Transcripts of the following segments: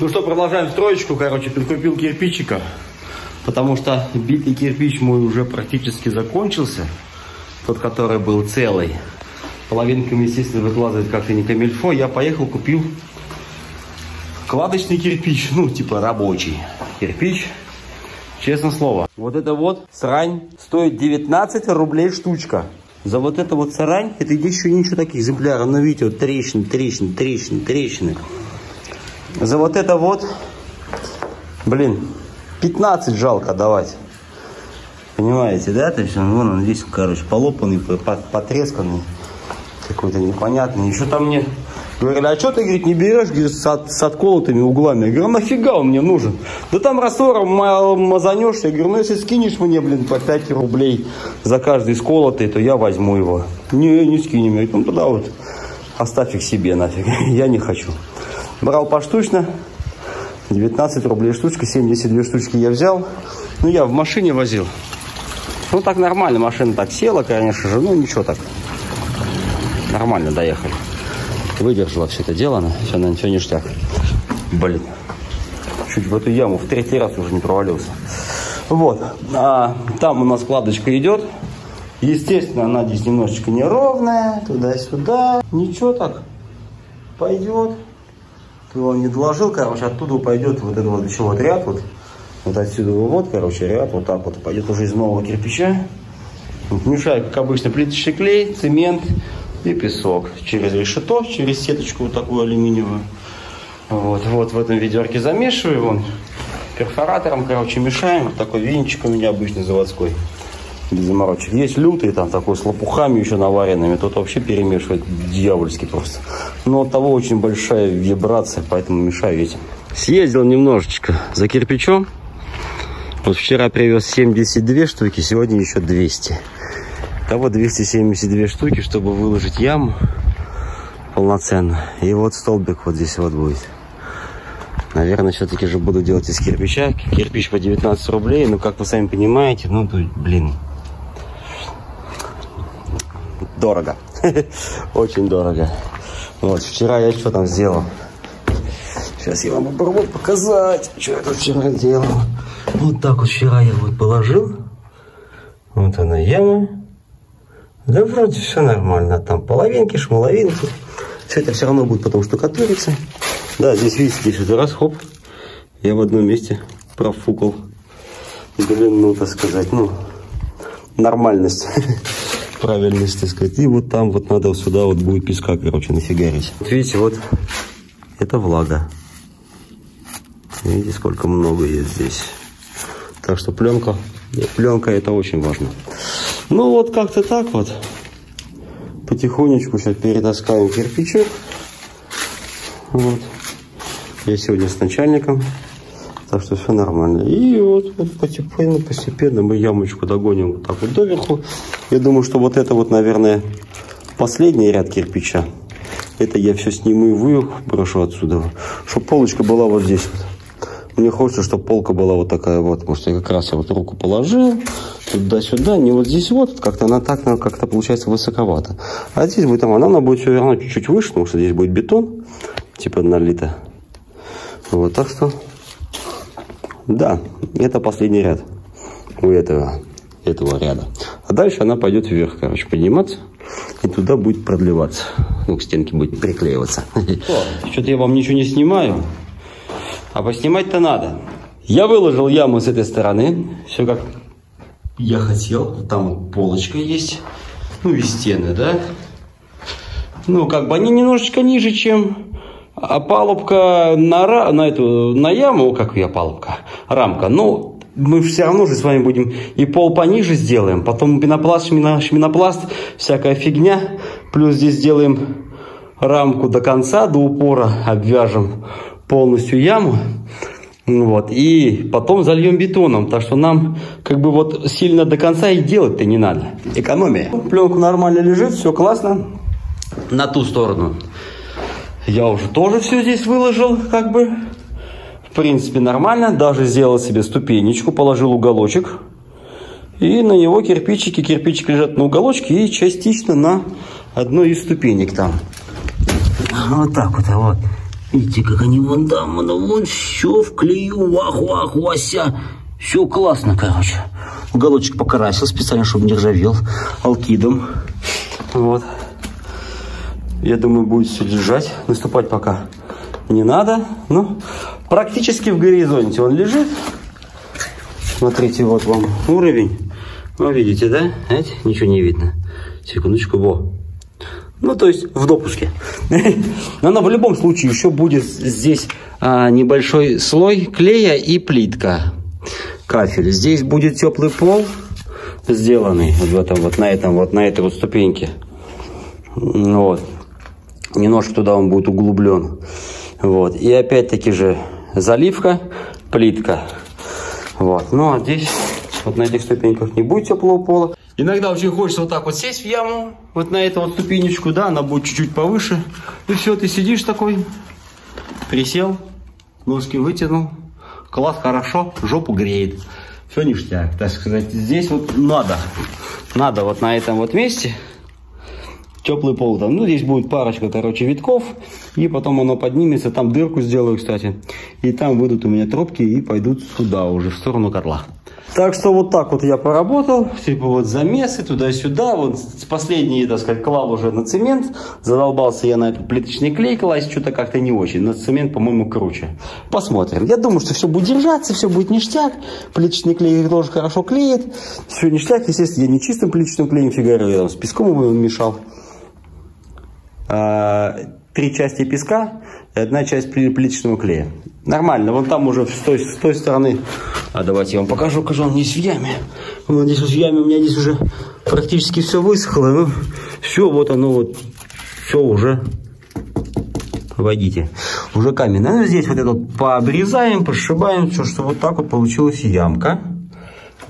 Ну что, продолжаем строечку, короче, прикупил кирпичика, потому что битый кирпич мой уже практически закончился, тот, который был целый. Половинками, естественно, вылазит как-то не камильфо. Я поехал, купил кладочный кирпич, ну, типа рабочий кирпич, честное слово. Вот это вот срань стоит 19 рублей штучка. За вот это вот сарань, это еще ничего таких экземпляров, но видите, вот трещины, трещины, трещины, трещины. За вот это вот, блин, 15 жалко давать. Понимаете, да? То есть вон он здесь, короче, полопанный, потресканный, какой-то непонятный. Еще там мне говорили, а что ты, говорит, не берешь, говорит, с отколотыми углами? Я говорю, нафига он мне нужен? Да там раствором мазанешь. Я говорю, ну если скинешь мне, блин, по 5 рублей за каждый сколотый, то я возьму его. Не скинем. Я говорю, ну тогда вот оставь их себе нафиг, я не хочу. Брал поштучно, 19 рублей штучка, 72 штучки я взял. Ну я в машине возил. Ну так нормально, машина так села, конечно же, ну ничего так. Нормально доехали. Выдержала все это дело, все на все ништяк. Блин, чуть в эту яму в 3-й раз уже не провалился. Вот, а там у нас кладочка идет. Естественно, она здесь немножечко неровная, туда-сюда. Ничего так, пойдет. Он не доложил, короче, оттуда пойдет вот этот вот еще вот ряд, вот отсюда вот, короче, ряд вот так вот пойдет уже из нового кирпича. Мешает, как обычно, плиточный клей, цемент и песок через решето, через сеточку вот такую алюминиевую. Вот в этом ведерке замешиваю, вон перфоратором, короче, мешаем. Вот такой венчик у меня обычно заводской, без заморочек. Есть лютый там такой с лопухами еще наваренными, тут вообще перемешивает дьявольски просто. Но от того очень большая вибрация, поэтому мешаю этим. Съездил немножечко за кирпичом. Вот вчера привез 72 штуки, сегодня еще 200. Того 272 штуки, чтобы выложить яму полноценно. И вот столбик вот здесь вот будет. Наверное, все-таки же буду делать из кирпича. Кирпич по 19 рублей, но, как вы сами понимаете, ну, блин, дорого. Очень дорого. Вот, вчера я что там сделал? Сейчас я вам попробую показать, что я тут вчера делал. Вот так вот вчера я вот положил. Вот она яма. Да вроде все нормально. Там половинки, шмаловинки. Все это все равно будет потом штукатуриться. Да, здесь, видите, здесь раз, хоп. Я в одном месте профукал. Блин, ну, так сказать, ну, нормальность. Правильность, так сказать. И вот там вот надо сюда вот будет песка, короче, нафигарить. Вот видите, вот это влага. Видите, сколько много есть здесь. Так что пленка. Пленка это очень важно. Ну вот как-то так вот. Потихонечку сейчас перетаскаем кирпичик. Вот. Я сегодня с начальником. Так что все нормально. И вот постепенно мы ямочку догоним вот так вот доверху. Я думаю, что вот это вот, наверное, последний ряд кирпича. Это я все сниму и выброшу отсюда. Чтобы полочка была вот здесь вот. Мне хочется, чтобы полка была вот такая вот, потому что я как раз вот руку положил туда-сюда, не вот здесь вот, как-то она так, как-то получается высоковато. А здесь будет, там, она будет все верно чуть-чуть выше, потому что здесь будет бетон, типа налито. Вот, так что, да, это последний ряд у этого ряда. А дальше она пойдет вверх, короче, подниматься. И туда будет продлеваться, ну, к стенке будет приклеиваться. Что-то я вам ничего не снимаю. А поснимать-то надо. Я выложил яму с этой стороны. Все как я хотел. Там полочка есть. Ну и стены, да? Ну, как бы они немножечко ниже, чем опалубка на яму. Как ее опалубка? Рамка. Ну, мы все равно же с вами будем и пол пониже сделаем. Потом пенопласт, шминопласт, всякая фигня. Плюс здесь сделаем рамку до конца, до упора обвяжем. Полностью яму, вот, и потом зальем бетоном, так что нам как бы вот сильно до конца и делать-то не надо, экономия. Пленка нормально лежит, все классно. На ту сторону я уже тоже все здесь выложил, как бы, в принципе нормально, даже сделал себе ступенечку, положил уголочек, и на него кирпичики, кирпичики лежат на уголочке и частично на одной из ступенек там. Вот так вот, вот. Видите, как они вон там, вон все в клею, вася. Все классно, короче. Уголочек покрасил специально, чтобы не ржавел. Алкидом. Вот. Я думаю, будет все лежать. Наступать пока не надо. Ну, практически в горизонте он лежит. Смотрите, вот вам уровень. Вы видите, да? Знаете, ничего не видно. Секундочку, во. Ну, то есть в допуске. Она в любом случае еще будет здесь небольшой слой клея и плитка. Кафель. Здесь будет теплый пол, сделанный вот в этом, на этой ступеньке. Вот. Немножко туда он будет углублен. Вот. И опять-таки же заливка, плитка. Вот. Ну а здесь, вот на этих ступеньках, не будет теплого пола. Иногда очень хочется вот так вот сесть в яму, вот на эту вот ступенечку, да, она будет чуть-чуть повыше. И все, ты сидишь такой, присел, ножки вытянул. Класс, хорошо, жопу греет. Все ништяк, так сказать. Здесь вот надо. Надо вот на этом вот месте. Теплый пол там. Ну, здесь будет парочка, короче, витков. И потом оно поднимется. Там дырку сделаю, кстати. И там выйдут у меня трубки и пойдут сюда уже, в сторону котла. Так что вот так вот я поработал. Типа вот замесы туда-сюда. Вот последний, так сказать, клал уже на цемент. Задолбался я на этот плиточный клей класть. Что-то как-то не очень. На цемент, по-моему, круче. Посмотрим. Я думаю, что все будет держаться, все будет ништяк. Плиточный клей тоже хорошо клеит. Все ништяк. Естественно, я не чистым плиточным клеем фигарю. Я там с песком его мешал. 3 части песка и 1 часть плиточного клея. Нормально, вон там уже с той стороны. А давайте я вам покажу, как он здесь в яме. Вот здесь вот в яме у меня здесь уже практически все высохло. Ну, все, вот оно вот, все уже, водите, уже камень. А здесь вот это вот пообрезаем, пошибаем, все, что вот так вот получилась ямка.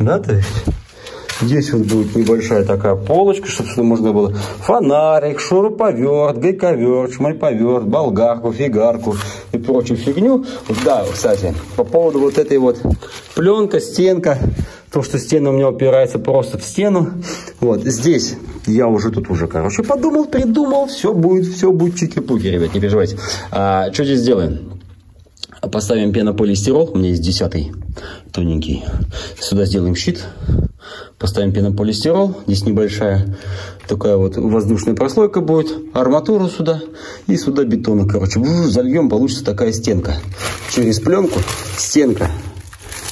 Да, то есть... Здесь вот будет небольшая такая полочка, чтобы сюда можно было фонарик, шуруповерт, гайковерт, шмальповерт, болгарку, фигарку и прочую фигню. Да, кстати, по поводу вот этой вот пленка, стенка, то, что стена у меня упирается просто в стену. Вот здесь я уже короче, подумал, придумал, все будет чики-пуки, ребят, не переживайте. Что здесь сделаем? Поставим пенополистирол, у меня есть 10-й тоненький. Сюда сделаем щит. Поставим пенополистирол. Здесь небольшая такая вот воздушная прослойка будет. Арматуру сюда. И сюда бетона. Короче, зальем, получится такая стенка. Через пленку стенка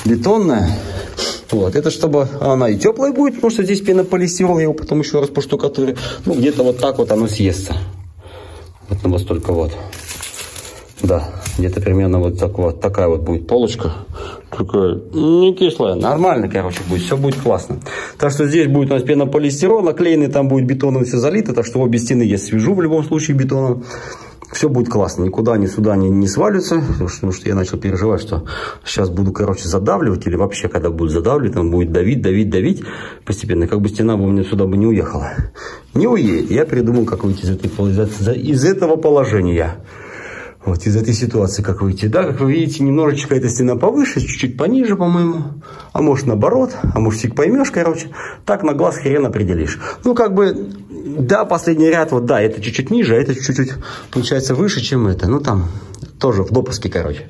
бетонная. Вот. Это чтобы она и теплая будет, потому что здесь пенополистирол. Я его потом еще раз поштукатурю. Ну, где-то вот так вот оно съестся. Вот на вас только вот. Да, где-то примерно вот, такая вот будет полочка. Такая не кислая. Нормально, короче, будет. Все будет классно. Так что здесь будет у нас пенополистирол. Наклеенный там будет бетоном все залито. Так что обе стены я свяжу в любом случае бетоном. Все будет классно. Никуда они сюда не свалятся. Потому что я начал переживать, что сейчас буду, короче, задавливать. Или вообще, когда буду задавливать, там будет давить. Постепенно. Как бы стена у меня сюда бы не уехала. Не уедет. Я придумал, как выйти из этого положения. Вот из этой ситуации как выйти, да, как вы видите, немножечко эта стена повыше, чуть-чуть пониже, по-моему, а может наоборот, а может фиг поймешь, короче, так на глаз хрен определишь. Ну, как бы, да, последний ряд, вот, да, это чуть-чуть ниже, а это чуть-чуть, получается, выше, чем это, ну, там, тоже в допуске, короче.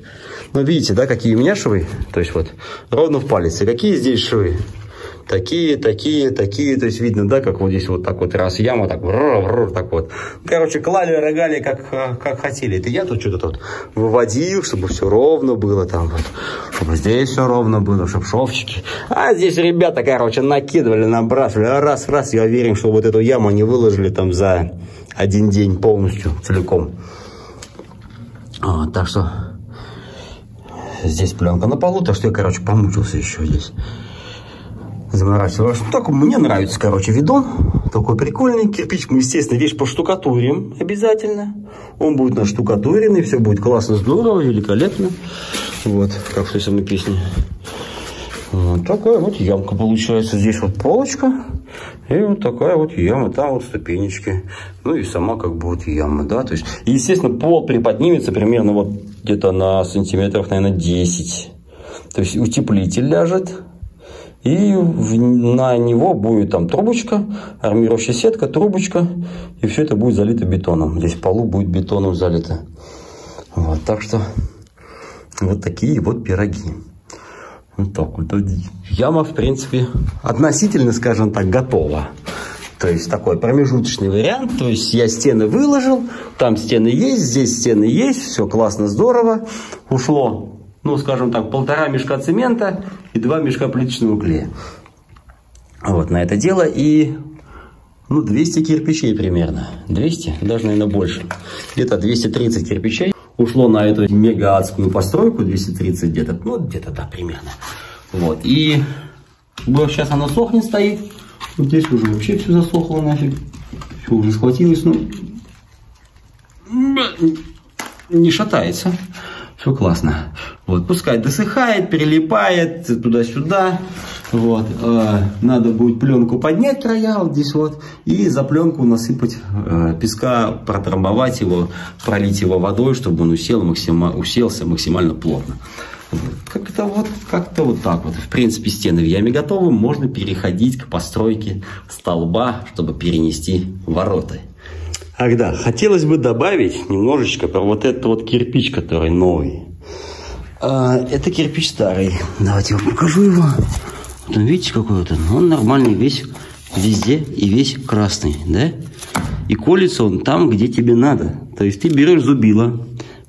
Но видите, да, какие у меня швы, то есть вот, ровно в палец, и какие здесь швы? Такие, то есть видно, да, как вот здесь вот так вот раз яма, так, так вот. Короче, клали, рогали, как хотели. Это я тут что-то тут выводил, чтобы все ровно было там, вот, чтобы здесь все ровно было, чтобы шовчики. А здесь ребята, короче, накидывали, набрасывали, раз, я уверен, что вот эту яму они выложили там за один день полностью, целиком. Вот, так что здесь пленка на полу, так что я, короче, помучился еще здесь. Заморачивался. Так мне нравится, короче, видон. Такой прикольный. Кирпич мы, естественно, вещь поштукатурим обязательно. Он будет наштукатуренный. Все будет классно, здорово, великолепно. Вот, как в той самой песне. Вот такая вот ямка получается. Здесь вот полочка. И вот такая вот яма. Там вот ступенечки. Ну и сама как бы вот яма, да. То есть, естественно, пол приподнимется примерно вот где-то на сантиметров, наверное, 10. То есть утеплитель ляжет. И на него будет там трубочка, армирующая сетка, трубочка. И все это будет залито бетоном. Здесь в полу будет бетоном залито. Вот, так что вот такие вот пироги. Вот так вот. Яма, в принципе, относительно, скажем так, готова. То есть такой промежуточный вариант. То есть я стены выложил, там стены есть, здесь стены есть, все классно, здорово. Ушло, ну, скажем так, 1,5 мешка цемента и 2 мешка плиточного клея. Вот на это дело и, ну, 200 кирпичей примерно. 200, даже, наверное, больше. Где-то 230 кирпичей ушло на эту мега-адскую постройку, 230 где-то, ну, где-то, да, примерно. Вот, и вот сейчас оно сохнет, стоит. Вот здесь уже вообще все засохло нафиг. Все уже схватилось, ну, не шатается. Все классно. Вот, пускай досыхает, прилипает туда-сюда. Вот, надо будет пленку поднять, края вот здесь вот, и за пленку насыпать песка, протрамбовать его, пролить его водой, чтобы он уселся максимально плотно. Как-то вот так вот. В принципе, стены в яме готовы. Можно переходить к постройке столба, чтобы перенести ворота. Ах да, хотелось бы добавить немножечко про вот этот вот кирпич, который новый. Это кирпич старый. Давайте я вам покажу его. Вот он, видите, какой вот он. Он нормальный, весь везде и весь красный, да? И колется он там, где тебе надо. То есть ты берешь зубило,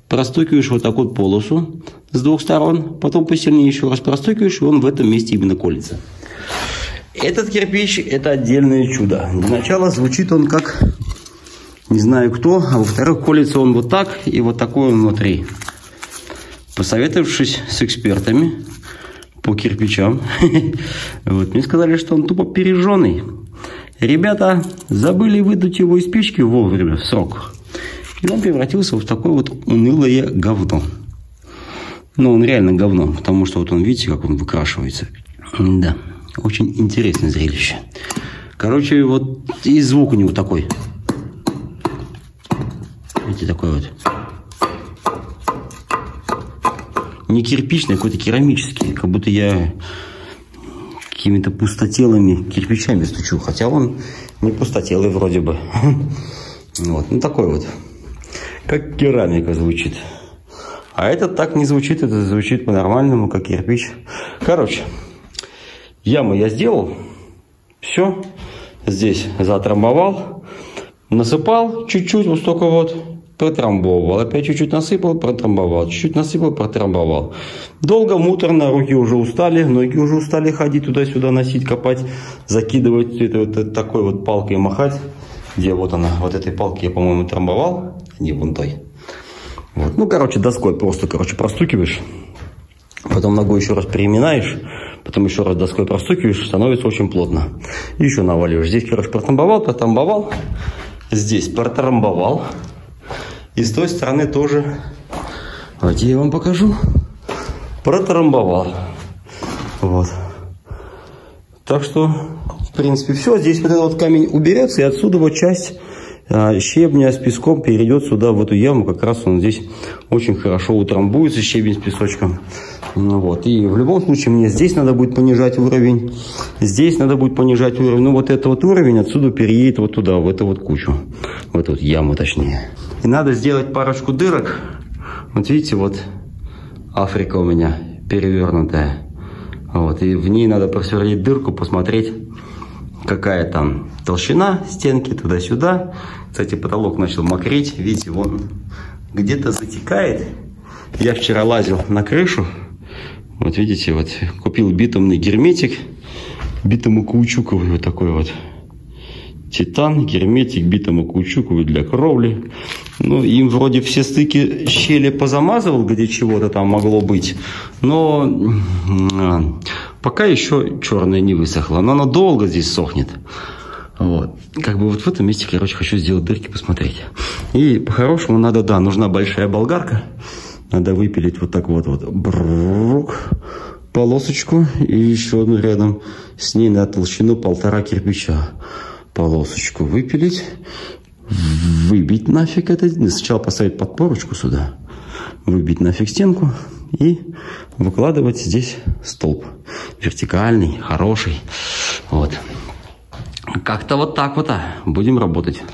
простукиваешь вот такую полосу с двух сторон, потом посильнее еще раз простукиваешь, и он в этом месте именно колется. Этот кирпич – это отдельное чудо. Для начала звучит он как не знаю кто, а во-вторых, колется он вот так, и вот такой он внутри. Посоветовавшись с экспертами по кирпичам, вот, мне сказали, что он тупо пережженный. Ребята забыли выдать его из печки вовремя, в срок. И он превратился в такое вот унылое говно. Но он реально говно, потому что вот он, видите, как он выкрашивается. Да, очень интересное зрелище. Короче, вот и звук у него такой. Видите, такой вот. Не кирпичный, а какой-то керамический. Как будто я какими-то пустотелыми кирпичами стучу. Хотя он не пустотелый вроде бы. Вот, ну такой вот. Как керамика звучит. А этот так не звучит, это звучит по-нормальному, как кирпич. Короче, яму я сделал. Все. Здесь затрамбовал. Насыпал чуть-чуть, вот столько вот. Протрамбовал. Опять чуть-чуть насыпал, протрамбовал. Чуть-чуть насыпал, протрамбовал. Долго, муторно, руки уже устали, ноги уже устали ходить туда-сюда, носить, копать, закидывать. Это вот такой вот палкой махать. Где вот она, вот этой палки я, по-моему, трамбовал. Не, вон той. Вот. Ну, короче, доской просто, короче, простукиваешь. Потом ногой еще раз переминаешь. Потом еще раз доской простукиваешь. Становится очень плотно. И еще наваливаешь. Здесь, короче, протрамбовал, протрамбовал. Здесь протрамбовал. И с той стороны тоже. Давайте я вам покажу. Протрамбовал. Вот. Так что, в принципе, все. Здесь вот этот вот камень уберется, и отсюда вот часть щебня с песком перейдет сюда, в эту яму. Как раз он здесь очень хорошо утрамбуется, щебень с песочком. Ну вот. И в любом случае мне здесь надо будет понижать уровень. Здесь надо будет понижать уровень. Ну вот этот вот уровень отсюда переедет вот туда, в эту вот кучу. В эту вот яму, точнее. И надо сделать парочку дырок. Вот видите, вот Африка у меня перевернутая. Вот. И в ней надо просверлить дырку, посмотреть, какая там толщина стенки, туда-сюда. Кстати, потолок начал мокреть. Видите, вон где-то затекает. Я вчера лазил на крышу. Вот видите, вот купил битумный герметик. Битумокаучуковый вот такой вот. Титан, герметик, битумокаучуковый для кровли. Ну, им вроде все стыки щели позамазывал, где чего-то там могло быть. Но пока еще черное не высохло. Но оно долго здесь сохнет. Вот. Как бы вот в этом месте, короче, хочу сделать дырки, посмотреть. И по-хорошему надо, да, нужна большая болгарка. Надо выпилить вот так вот, полосочку. И еще одну рядом с ней на толщину 1,5 кирпича. Полосочку выпилить. Выбить нафиг это. Сначала поставить подпорочку сюда. Выбить нафиг стенку. И выкладывать здесь столб. Вертикальный, хороший. Вот. Как-то вот так вот. Будем работать.